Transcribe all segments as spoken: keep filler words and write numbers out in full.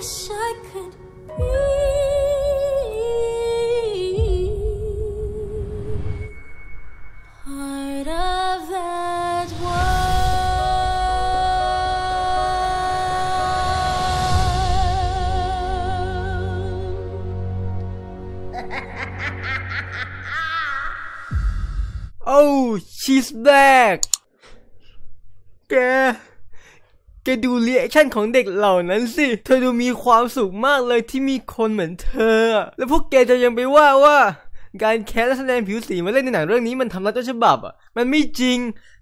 wish I could be part of that world. Oh, she's back. แก แกดูรีแอคชั่นของเด็กเหล่านั้นสิเธอดูมีความสุขมากเลยที่มีคนเหมือนเธอแล้วพวกแกจะยังไปว่าว่าการแคสแสดงผิวสีมาเล่นในหนังเรื่องนี้มันทำร้ายต้นฉบับอ่ะมันไม่จริง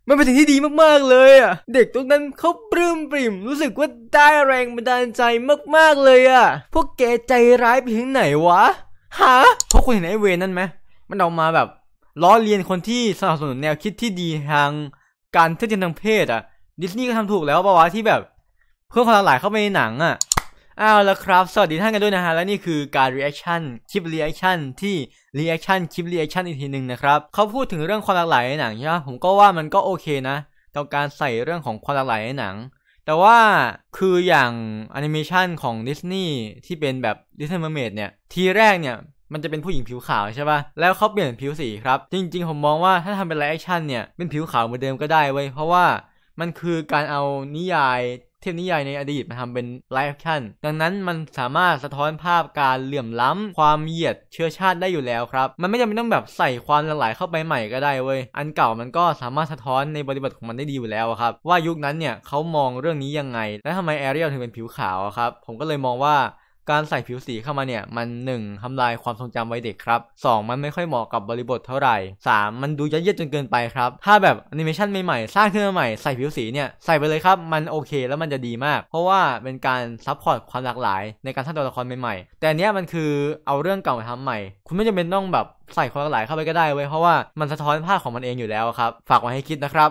มันเป็นสิ่งที่ดีมากๆเลยอ่ะเด็กตรงนั้นเขาปลื้มปริ่มรู้สึกว่าได้แรงบันดาลใจมากๆเลยอ่ะพวกแกใจร้ายไปถึงไหนวะฮะพวกคุณเห็นไอเวนั่นไหมมันเอามาแบบล้อเลียนคนที่สนับสนุนแนวคิดที่ดีทางการเท่าเทียมทางเพศอ่ะดิสนีย์ก็ทำถูกแล้วป่าวะที่แบบเพิ่มความหลากหลายเข้าไปในหนังอ่ะอ้าวแล้วครับสวัสดีท่านกันด้วยนะฮะและนี่คือการ reaction คลิป reaction ที่ reaction คลิป reaction อีกทีหนึ่งนะครับเขาพูดถึงเรื่องความหลากหลายในหนังใช่ไหมผมก็ว่ามันก็โอเคนะต่อการใส่เรื่องของความหลากหลายในหนังแต่ว่าคืออย่างแอนิเมชันของดิสนีย์ที่เป็นแบบ Little Mermaid เนี่ยทีแรกเนี่ยมันจะเป็นผู้หญิงผิวขาวใช่ป่ะแล้วเขาเปลี่ยนผิวสีครับจริงๆผมมองว่าถ้าทำเป็นไลฟ์แอคชั่นเนี่ยเป็นผิวขาวเหมือนเดิมก็ได้เว้ยเพราะว่ามันคือการเอานิยายเทพนิยายในอดีตมาทำเป็นไลฟ์แอคชั่นดังนั้นมันสามารถสะท้อนภาพการเหลื่อมล้ำความเหยียดเชื้อชาติได้อยู่แล้วครับมันไม่จำเป็นต้องแบบใส่ความหลากหลายเข้าไปใหม่ก็ได้เว้ยอันเก่ามันก็สามารถสะท้อนในบริบทของมันได้ดีอยู่แล้วครับว่ายุคนั้นเนี่ยเขามองเรื่องนี้ยังไงและทำไมแอเรียลถึงเป็นผิวขาวครับผมก็เลยมองว่าการใส่ผิวสีเข้ามาเนี่ยมัน หนึ่ง ทำลายความทรงจำวัยเด็กครับ สอง มันไม่ค่อยเหมาะกับบริบทเท่าไหร่ สาม มันดูยัดเยียดจนเกินไปครับถ้าแบบแอนิเมชันใหม่ๆสร้างขึ้นมาใหม่ใส่ผิวสีเนี่ยใส่ไปเลยครับมันโอเคแล้วมันจะดีมากเพราะว่าเป็นการซัพพอร์ตความหลากหลายในการสร้างตัวละครใหม่ๆแต่อันเนี้ยมันคือเอาเรื่องเก่ามาทำใหม่คุณไม่จำเป็นต้องแบบใส่ความหลากหลายเข้าไปก็ได้เว้ยเพราะว่ามันสะท้อนภาพของมันเองอยู่แล้วครับฝากไว้ให้คิดนะครับ